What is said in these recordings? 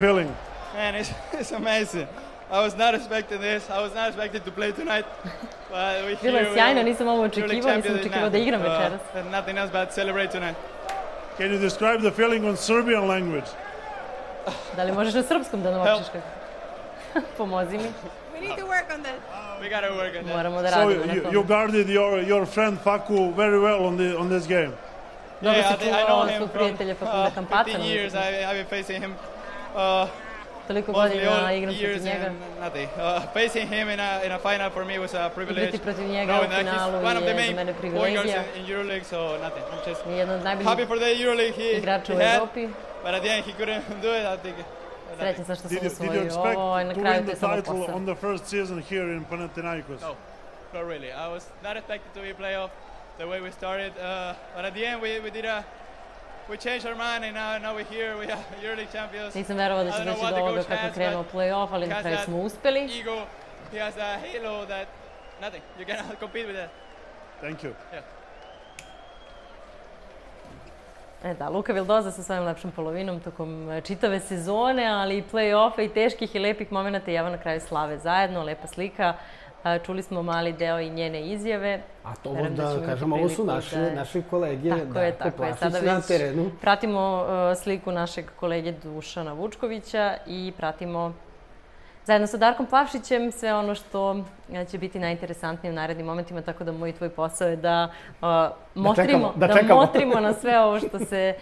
Feeling? Man, it's amazing. I was not expecting this. I was not expecting to play tonight. But we here. Nisam očekivao da igram večeras. Nothing else but celebrate tonight. Can you describe the feeling on Serbian language? Da li možeš na srpskom da nam opišeš kako? Pomozi mi. We need to work on that. We got to work on that. Moramo da radimo na tome. So you guarded your friend Faku very well on this game. Yeah, I know him from 15 years. I've been facing him. Toliko godina igram protiv njega. Facing him in a final for me was a privilege. Igrati protiv njega u finalu je za mene privilegija. Jedan od najboljih igrača u Evropi. Srećen sam što sam osvojio ovo i na kraju to je samo posao. Did you expect to win the title on the first season here in Panathinaikos? No, not really. I was not expected to be playoff the way we started. But at the end we did a... We changed our mind and now we're here, we are Euroleague champions. Nisam verovao da će doći do ovoga kako krenuo play-off, ali na kraju smo uspeli. Ego, he has a halo that nothing, you cannot compete with that. Thank you. Da, Luka Vildosa sa svojim lepšom polovinom tokom čitave sezone, ali i play-offa i teških i lepih momenta i java na kraju slave zajedno, lepa slika. Čuli smo mali deo i njene izjave. A to da kažem, ovo su naši kolege Darko Plavšić na terenu. Pratimo sliku našeg kolege Dušana Vučkovića i pratimo zajedno sa Darkom Plavšićem sve ono što će biti najinteresantnije u narednim momentima, tako da moj i tvoj posao je da motrimo na sve ovo što se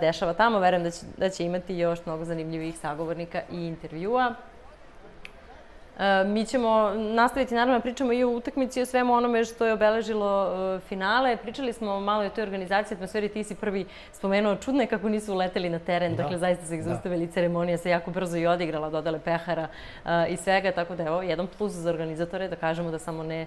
dešava tamo. Verujem da će imati još mnogo zanimljivih sagovornika i intervjua. Mi ćemo nastaviti, naravno, pričamo i o utakmici i o svemu onome što je obeležilo finale. Pričali smo malo i o toj organizaciji, atmosferi. Ti si prvi spomenuo, čudno je kako nisu uleteli na teren. Dakle, zaista se ih zaustavili. Ceremonija se jako brzo i odigrala, dodale pehara i svega. Tako da, evo, jedan plus za organizatore, da kažemo da samo ne